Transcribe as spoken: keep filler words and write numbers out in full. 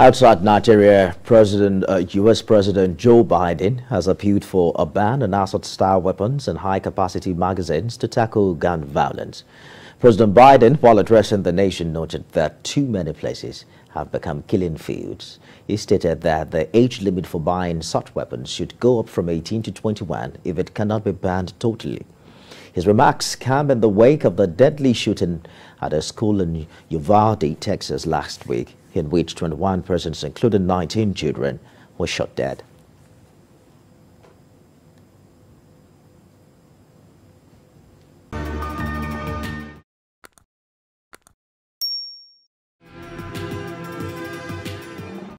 Outside Nigeria, President, uh, U S President Joe Biden has appealed for a ban on Assad-style weapons and high-capacity magazines to tackle gun violence. President Biden, while addressing the nation, noted that too many places have become killing fields. He stated that the age limit for buying such weapons should go up from eighteen to twenty-one if it cannot be banned totally. His remarks came in the wake of the deadly shooting at a school in Uvalde, Texas last week, in which twenty-one persons, including nineteen children, were shot dead.